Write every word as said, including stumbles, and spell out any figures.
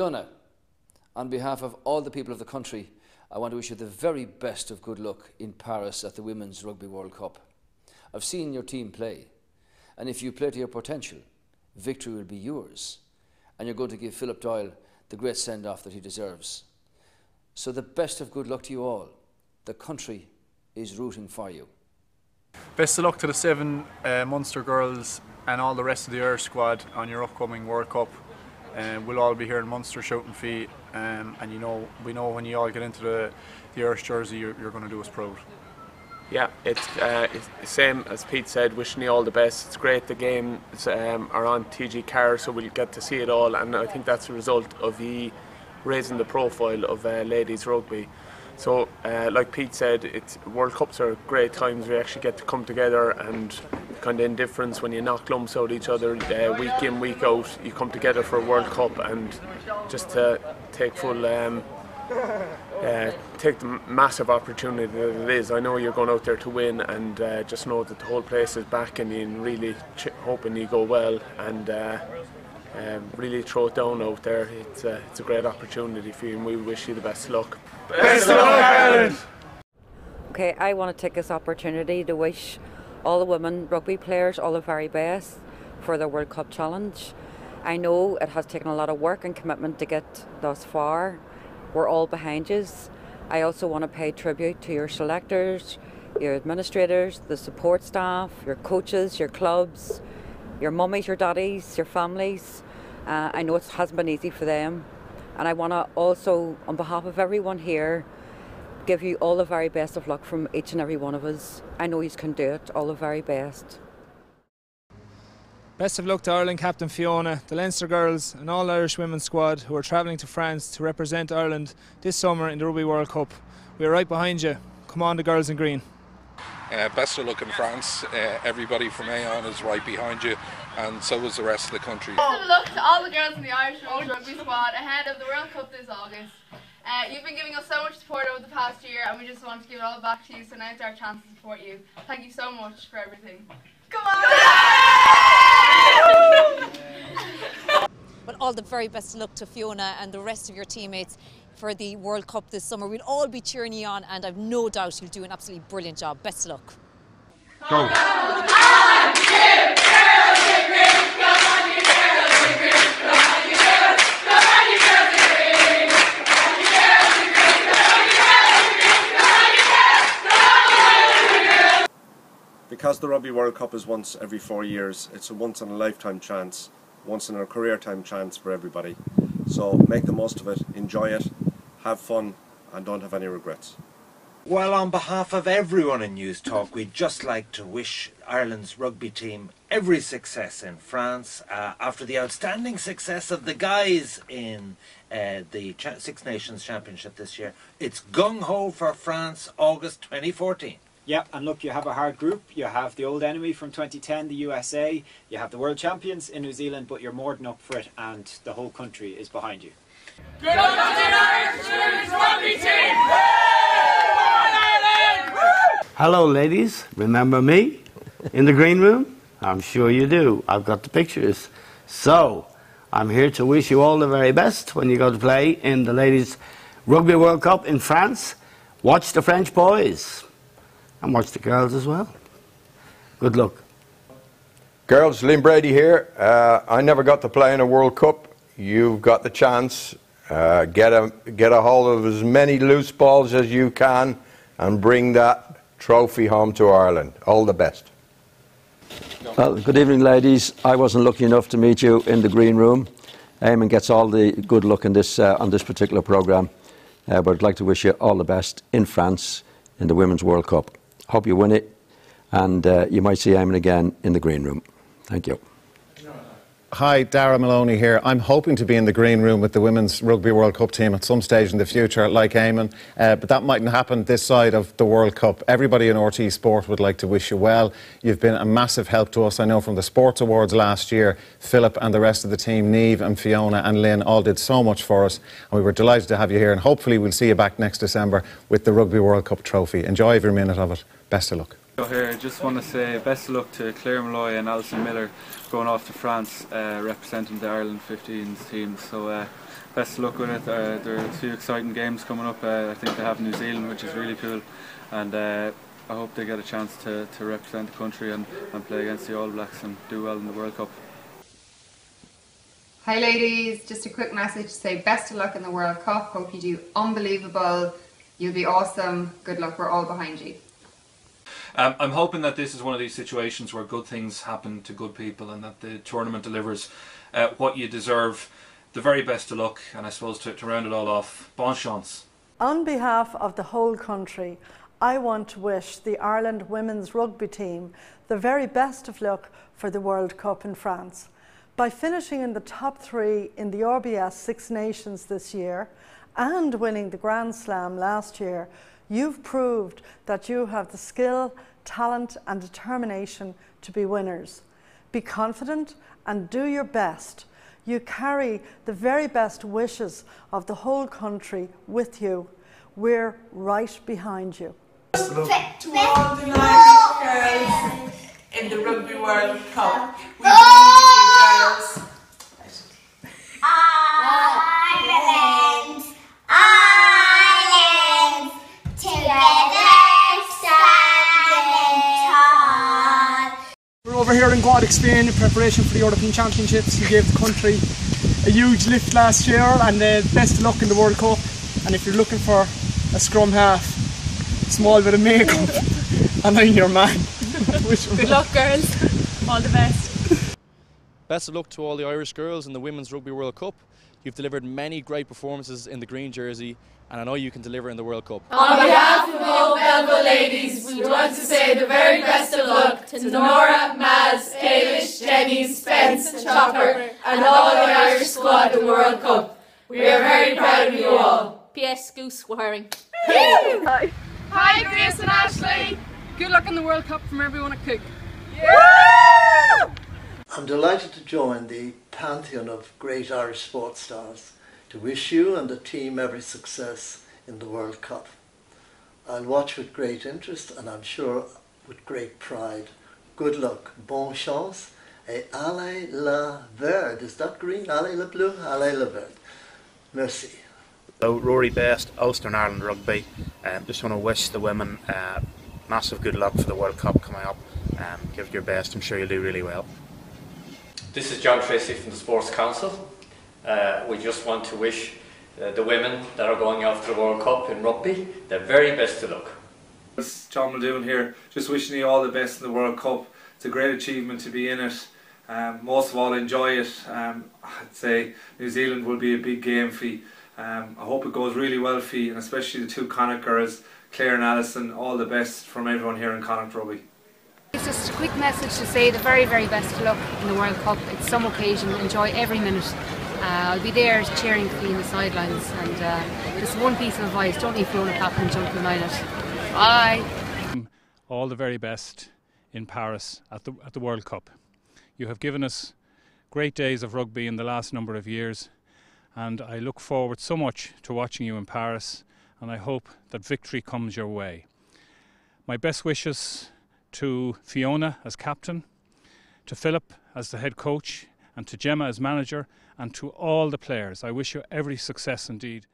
Fiona, on behalf of all the people of the country, I want to wish you the very best of good luck in Paris at the Women's Rugby World Cup. I've seen your team play, and if you play to your potential, victory will be yours, and you're going to give Philip Doyle the great send-off that he deserves. So the best of good luck to you all. The country is rooting for you. Best of luck to the seven uh, Munster girls and all the rest of the Irish squad on your upcoming World Cup. Uh, we'll all be here in Munster shouting feet, um, and you know, we know when you all get into the, the Irish jersey, you're, you're going to do us proud. Yeah, it's, uh, it's the same as Pete said, wishing you all the best. It's great the games um, are on T G four, so we'll get to see it all, and I think that's a result of the raising the profile of uh, ladies rugby. So, uh, like Pete said, it's, World Cups are great times. We actually get to come together, and kind of indifference when you knock lumps out each other uh, week in, week out. You come together for a World Cup, and just to take full, um, uh, take the massive opportunity that it is. I know you're going out there to win, and uh, just know that the whole place is backing you and really ch hoping you go well, and uh, Um, really throw it down out there. It's a, it's a great opportunity for you, and we wish you the best luck. Best of luck, Ireland! Okay, I want to take this opportunity to wish all the women rugby players all the very best for their World Cup challenge. I know it has taken a lot of work and commitment to get thus far. We're all behind you. I also want to pay tribute to your selectors, your administrators, the support staff, your coaches, your clubs, your mummies, your daddies, your families. Uh, I know it hasn't been easy for them. And I want to also, on behalf of everyone here, give you all the very best of luck from each and every one of us. I know you can do it. All the very best. Best of luck to Ireland captain Fiona, the Leinster girls and all Irish women's squad who are travelling to France to represent Ireland this summer in the Rugby World Cup. We are right behind you. Come on, the girls in green. Uh, best of luck in France. Uh, everybody from Aon is right behind you, and so is the rest of the country. Best of luck to all the girls in the Irish rugby squad ahead of the World Cup this August. Uh, you've been giving us so much support over the past year, and we just want to give it all back to you, so now it's our chance to support you. Thank you so much for everything. Come on! Well, all the very best of luck to Fiona and the rest of your teammates for the World Cup this summer. We'll all be cheering you on, and I've no doubt you'll do an absolutely brilliant job. Best of luck. Go. Because the Rugby World Cup is once every four years, it's a once in a lifetime chance, once in a career time chance for everybody. So make the most of it, enjoy it, have fun, and don't have any regrets. Well, on behalf of everyone in News Talk, we'd just like to wish Ireland's rugby team every success in France uh, after the outstanding success of the guys in uh, the Cha Six Nations Championship this year. It's gung-ho for France, August twenty fourteen. Yeah, and look, you have a hard group. You have the old enemy from twenty ten, the U S A. You have the world champions in New Zealand, but you're more than up for it, and the whole country is behind you. Good luck to the Irish Women's Rugby Team! Hello, ladies. Remember me in the green room? I'm sure you do. I've got the pictures. So, I'm here to wish you all the very best when you go to play in the Ladies' Rugby World Cup in France. Watch the French boys. And watch the girls as well. Good luck. Girls, Liam Brady here. Uh, I never got to play in a World Cup. You've got the chance. Uh, get, a, get a hold of as many loose balls as you can and bring that trophy home to Ireland. All the best. Well, good evening, ladies. I wasn't lucky enough to meet you in the green room. Eamon gets all the good luck in this, uh, on this particular programme. Uh, but I'd like to wish you all the best in France in the Women's World Cup. Hope you win it, and uh, you might see Eamon again in the green room. Thank you. Hi, Dara Maloney here. I'm hoping to be in the green room with the Women's Rugby World Cup team at some stage in the future, like Eamon, uh, but that mightn't happen this side of the World Cup. Everybody in R T Sport would like to wish you well. You've been a massive help to us. I know from the Sports Awards last year, Philip and the rest of the team, Niamh and Fiona and Lynn, all did so much for us, and we were delighted to have you here, and hopefully we'll see you back next December with the Rugby World Cup trophy. Enjoy every minute of it. Best of luck. Here, I just want to say best of luck to Claire Malloy and Alison Miller going off to France uh, representing the Ireland fifteens team. So uh, best of luck with it. Uh, there are a few exciting games coming up. Uh, I think they have New Zealand, which is really cool, and uh, I hope they get a chance to, to represent the country and, and play against the All Blacks and do well in the World Cup. Hi ladies, just a quick message to say best of luck in the World Cup. Hope you do unbelievable. You'll be awesome. Good luck, we're all behind you. Um, I'm hoping that this is one of these situations where good things happen to good people and that the tournament delivers uh, what you deserve. The very best of luck, and I suppose to, to round it all off, bon chance. On behalf of the whole country, I want to wish the Ireland women's rugby team the very best of luck for the World Cup in France. By finishing in the top three in the R B S Six Nations this year and winning the Grand Slam last year, you've proved that you have the skill, talent and determination to be winners. Be confident and do your best. You carry the very best wishes of the whole country with you. We're right behind you. Best of luck to all the Irish girls in the Rugby World Cup. We believe in you girls. Ireland! Ireland! Together standing tall. We're over here in Gaelic, Spain in preparation for the European Championships. We gave the country a huge lift last year and uh, best of luck in the World Cup. And if you're looking for a scrum half, small bit of makeup, and I'm your man. Good luck girls, all the best. Best of luck to all the Irish girls in the Women's Rugby World Cup. You've delivered many great performances in the green jersey and I know you can deliver in the World Cup. On behalf of all Belbo ladies, we want to say the very best of luck to Nora, Maz, Kalish, Jenny, Spence, Chopper and all the Irish squad in the World Cup. We are very proud of you all. P S Goose wearing. Hi. Hi Grace and Ashley. Good luck in the World Cup from everyone at Cook. Yeah. I'm delighted to join the pantheon of great Irish sports stars to wish you and the team every success in the World Cup. I'll watch with great interest and I'm sure with great pride. Good luck, bonne chance, et allez la verde. Is that green? Allez la bleu, allez la verde. Merci. So Rory Best, Ulster and Ireland Rugby. Um, just want to wish the women uh, massive good luck for the World Cup coming up. Um, give it your best, I'm sure you'll do really well. This is John Tracy from the Sports Council. Uh, we just want to wish uh, the women that are going out for the World Cup in rugby the very best of luck. It's John Muldoon here, just wishing you all the best in the World Cup. It's a great achievement to be in it. Um, most of all enjoy it. Um, I'd say New Zealand will be a big game for you. Um, I hope it goes really well for you, and especially the two Connacht girls, Claire and Alison, all the best from everyone here in Connacht Rugby. It's just a quick message to say the very, very best of luck in the World Cup. It's some occasion, enjoy every minute. Uh, I'll be there cheering for you in the sidelines, and uh, just one piece of advice, don't leave Fiona and jump the night out. Bye! All the very best in Paris at the, at the World Cup. You have given us great days of rugby in the last number of years, and I look forward so much to watching you in Paris, and I hope that victory comes your way. My best wishes to Fiona as captain, to Philip as the head coach, and to Gemma as manager, and to all the players. I wish you every success indeed.